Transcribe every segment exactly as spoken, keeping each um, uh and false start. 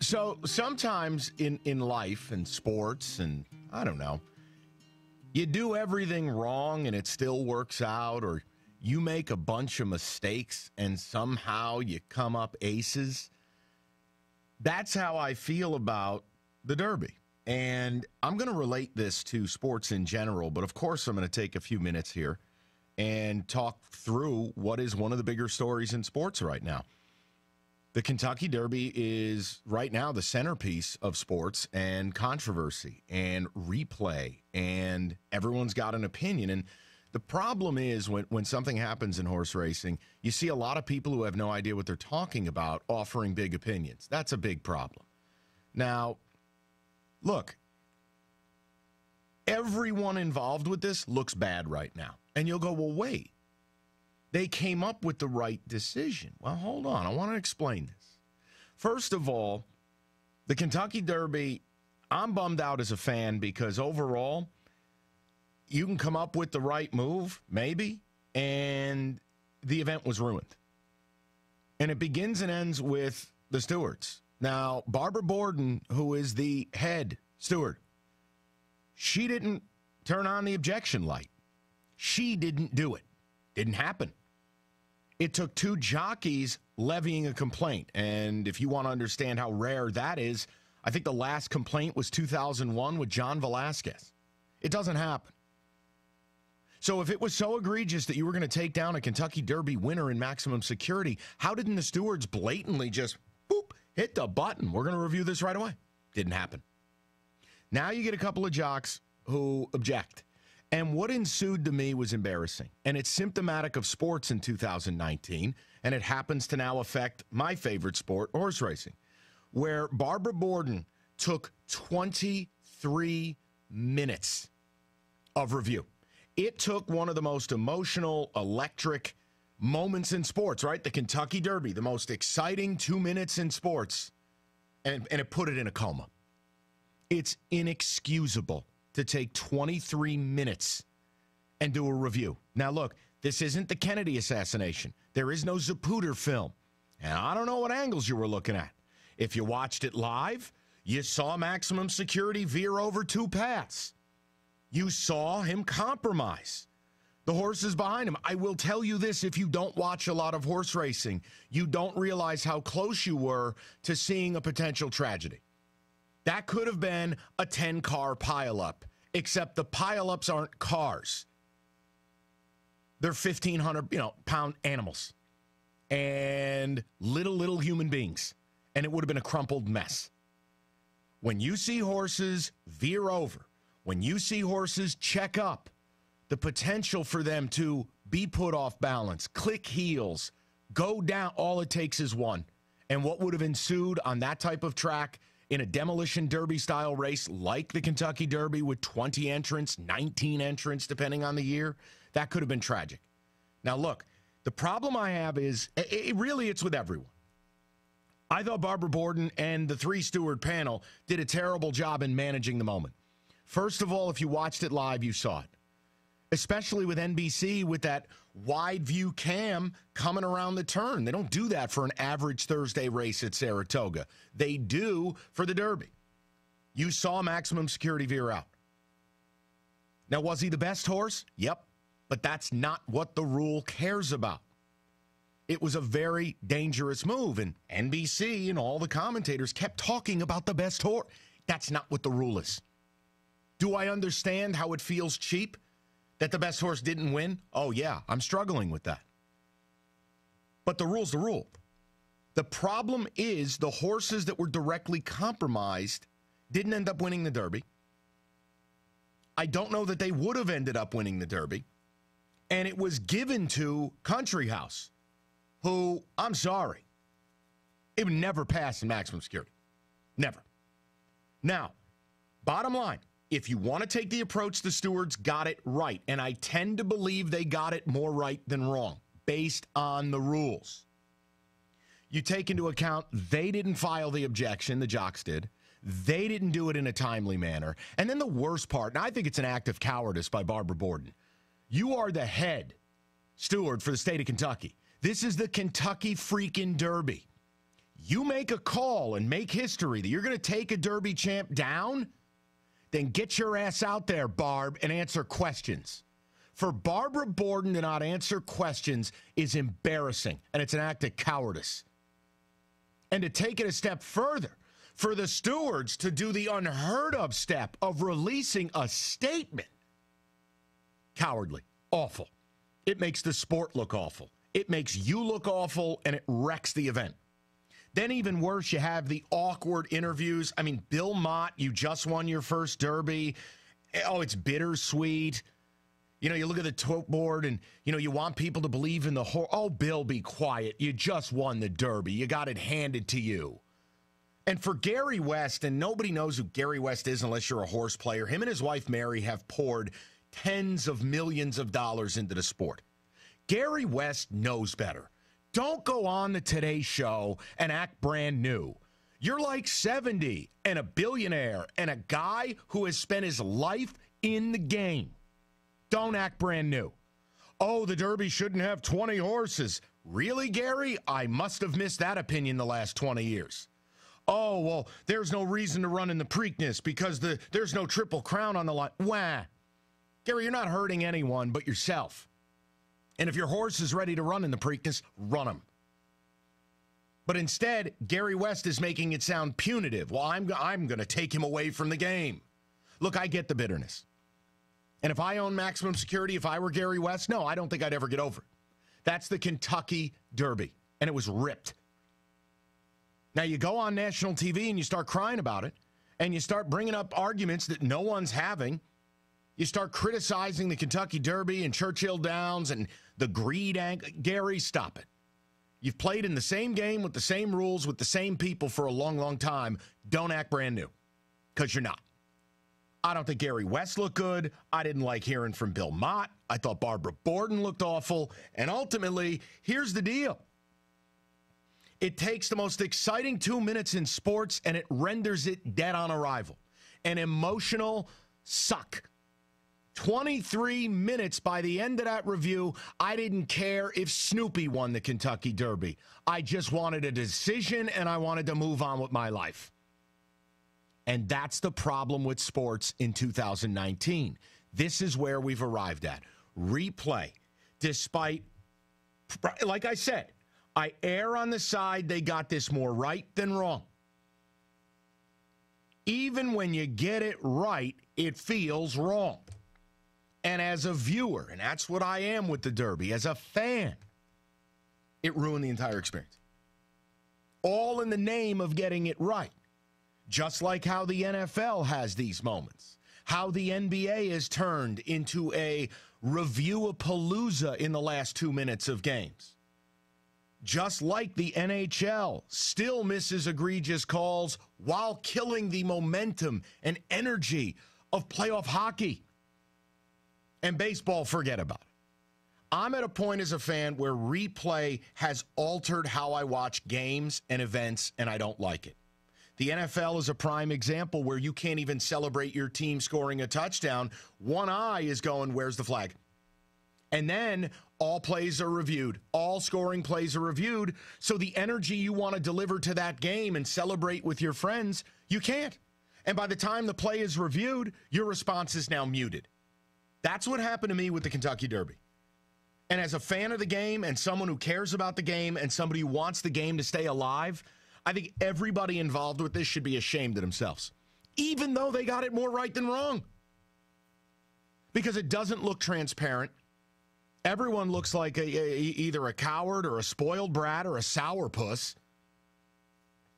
So sometimes in, in life and sports and, I don't know, you do everything wrong and it still works out, or you make a bunch of mistakes and somehow you come up aces. That's how I feel about the Derby. And I'm going to relate this to sports in general, but of course I'm going to take a few minutes here and talk through what is one of the bigger stories in sports right now. The Kentucky Derby is right now the centerpiece of sports and controversy and replay, and everyone's got an opinion. And the problem is when, when something happens in horse racing, you see a lot of people who have no idea what they're talking about offering big opinions. That's a big problem. Now, look, everyone involved with this looks bad right now. And you'll go, well, wait, they came up with the right decision. Well, hold on. I want to explain this. First of all, the Kentucky Derby, I'm bummed out as a fan because overall, you can come up with the right move, maybe, and the event was ruined. And it begins and ends with the stewards. Now, Barbara Borden, who is the head steward, she didn't turn on the objection light. She didn't do it. Didn't happen. It took two jockeys levying a complaint. And if you want to understand how rare that is, I think the last complaint was two thousand one with John Velasquez. It doesn't happen. So if it was so egregious that you were going to take down a Kentucky Derby winner in Maximum Security, how didn't the stewards blatantly just, boop, hit the button? We're going to review this right away. Didn't happen. Now you get a couple of jocks who object. And what ensued to me was embarrassing. And it's symptomatic of sports in two thousand nineteen, and it happens to now affect my favorite sport, horse racing, where Barbara Borden took twenty-three minutes of review. It took one of the most emotional, electric moments in sports, right? The Kentucky Derby, the most exciting two minutes in sports, and, and it put it in a coma. It's inexcusable to take twenty-three minutes and do a review. Now, look, this isn't the Kennedy assassination. There is no Zapruder film. And I don't know what angles you were looking at. If you watched it live, you saw Maximum Security veer over two paths. You saw him compromise the horses behind him. I will tell you this, if you don't watch a lot of horse racing, you don't realize how close you were to seeing a potential tragedy. That could have been a ten-car pileup, except the pileups aren't cars. They're fifteen hundred, you know, pound animals and little, little human beings, and it would have been a crumpled mess. When you see horses veer over, when you see horses check up, the potential for them to be put off balance, click heels, go down, all it takes is one. And what would have ensued on that type of track in a demolition derby-style race like the Kentucky Derby with twenty entrants, nineteen entrants, depending on the year, that could have been tragic. Now, look, the problem I have is, it, it, really, it's with everyone. I thought Barbara Borden and the three-steward panel did a terrible job in managing the moment. First of all, if you watched it live, you saw it, especially with N B C with that wide view cam coming around the turn. They don't do that for an average Thursday race at Saratoga. They do for the Derby. You saw Maximum Security veer out. Now, was he the best horse? Yep, but that's not what the rule cares about. It was a very dangerous move, and N B C and all the commentators kept talking about the best horse. That's not what the rule is. Do I understand how it feels cheap that the best horse didn't win? Oh, yeah, I'm struggling with that. But the rule's the rule. The problem is the horses that were directly compromised didn't end up winning the Derby. I don't know that they would have ended up winning the Derby. And it was given to Country House, who, I'm sorry, it would never pass in Maximum Security. Never. Now, bottom line, if you want to take the approach, the stewards got it right, and I tend to believe they got it more right than wrong, based on the rules. You take into account they didn't file the objection, the jocks did. They didn't do it in a timely manner. And then the worst part, and I think it's an act of cowardice by Barbara Borden, you are the head steward for the state of Kentucky. This is the Kentucky freaking Derby. you make a call and make history that you're going to take a Derby champ down, then get your ass out there, Barb, and answer questions. For Barbara Borden to not answer questions is embarrassing, and it's an act of cowardice. And to take it a step further, for the stewards to do the unheard of step of releasing a statement, cowardly, awful. It makes the sport look awful. It makes you look awful, and it wrecks the event. Then even worse, you have the awkward interviews. I mean, Bill Mott, you just won your first Derby. Oh, it's bittersweet. You know, you look at the tote board and, you know, you want people to believe in the horse. Oh, Bill, be quiet. You just won the Derby. You got it handed to you. And for Gary West, and nobody knows who Gary West is unless you're a horse player, him and his wife, Mary, have poured tens of millions of dollars into the sport. Gary West knows better. Don't go on the Today Show and act brand new. You're like seventy and a billionaire and a guy who has spent his life in the game. Don't act brand new. Oh, the Derby shouldn't have twenty horses. Really, Gary? I must have missed that opinion the last twenty years. Oh, well, there's no reason to run in the Preakness because the, there's no Triple Crown on the line. Wah. Gary, you're not hurting anyone but yourself. And if your horse is ready to run in the Preakness, run him. But instead, Gary West is making it sound punitive. Well, I'm, I'm going to take him away from the game. Look, I get the bitterness. And if I own Maximum Security, if I were Gary West, no, I don't think I'd ever get over it. That's the Kentucky Derby, and it was ripped. Now, you go on national T V and you start crying about it, and you start bringing up arguments that no one's having. You start criticizing the Kentucky Derby and Churchill Downs and the greed angle. Gary, stop it. You've played in the same game with the same rules with the same people for a long, long time. Don't act brand new because you're not. I don't think Gary West looked good. I didn't like hearing from Bill Mott. I thought Barbara Borden looked awful. And ultimately, here's the deal. It takes the most exciting two minutes in sports, and it renders it dead on arrival. An emotional suck. twenty-three minutes by the end of that review, I didn't care if Snoopy won the Kentucky Derby. I just wanted a decision, and I wanted to move on with my life. And that's the problem with sports in two thousand nineteen. This is where we've arrived at. Replay. Despite, like I said, I err on the side they got this more right than wrong. Even when you get it right, it feels wrong. And as a viewer, and that's what I am with the Derby, as a fan, it ruined the entire experience. All in the name of getting it right. Just like how the N F L has these moments. How the N B A has turned into a review-a-palooza in the last two minutes of games. Just like the N H L still misses egregious calls while killing the momentum and energy of playoff hockey. And baseball, forget about it. I'm at a point as a fan where replay has altered how I watch games and events, and I don't like it. The N F L is a prime example where you can't even celebrate your team scoring a touchdown. One eye is going, where's the flag? And then all plays are reviewed. All scoring plays are reviewed. So the energy you want to deliver to that game and celebrate with your friends, you can't. And by the time the play is reviewed, your response is now muted. That's what happened to me with the Kentucky Derby. And as a fan of the game and someone who cares about the game and somebody who wants the game to stay alive, I think everybody involved with this should be ashamed of themselves, even though they got it more right than wrong. Because it doesn't look transparent. Everyone looks like a, a, either a coward or a spoiled brat or a sourpuss.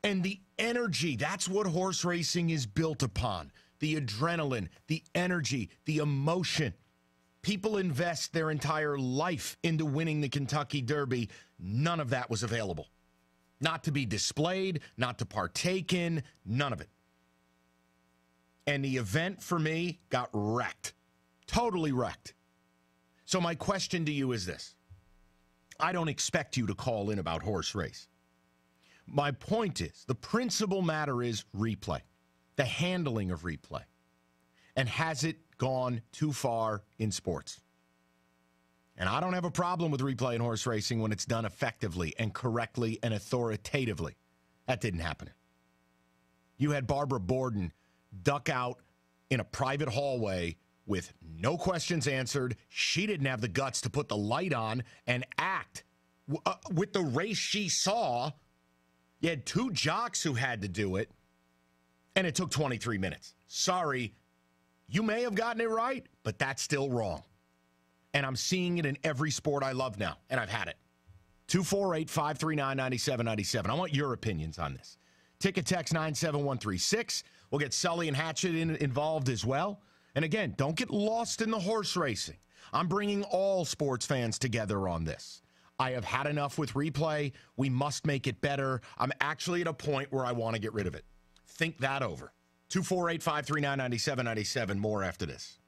And the energy, that's what horse racing is built upon. The adrenaline, the energy, the emotion. People invest their entire life into winning the Kentucky Derby. None of that was available. Not to be displayed, not to partake in, none of it. And the event for me got wrecked. Totally wrecked. So my question to you is this. I don't expect you to call in about horse race. My point is, the principal matter is replay, the handling of replay. And has it gone too far in sports? And I don't have a problem with replay in horse racing when it's done effectively and correctly and authoritatively. That didn't happen. You had Barbara Borden duck out in a private hallway with no questions answered. She didn't have the guts to put the light on and act uh, with the race she saw. You had two jocks who had to do it, and it took twenty-three minutes. Sorry, you may have gotten it right, but that's still wrong. And I'm seeing it in every sport I love now, and I've had it. two four eight, five three nine, nine seven nine seven. I want your opinions on this. Ticket text nine seven one three six. We'll get Sully and Hatchet in, involved as well. And again, don't get lost in the horse racing. I'm bringing all sports fans together on this. I have had enough with replay. We must make it better. I'm actually at a point where I want to get rid of it. Think that over. two four eight, five three nine, nine seven nine seven. More after this.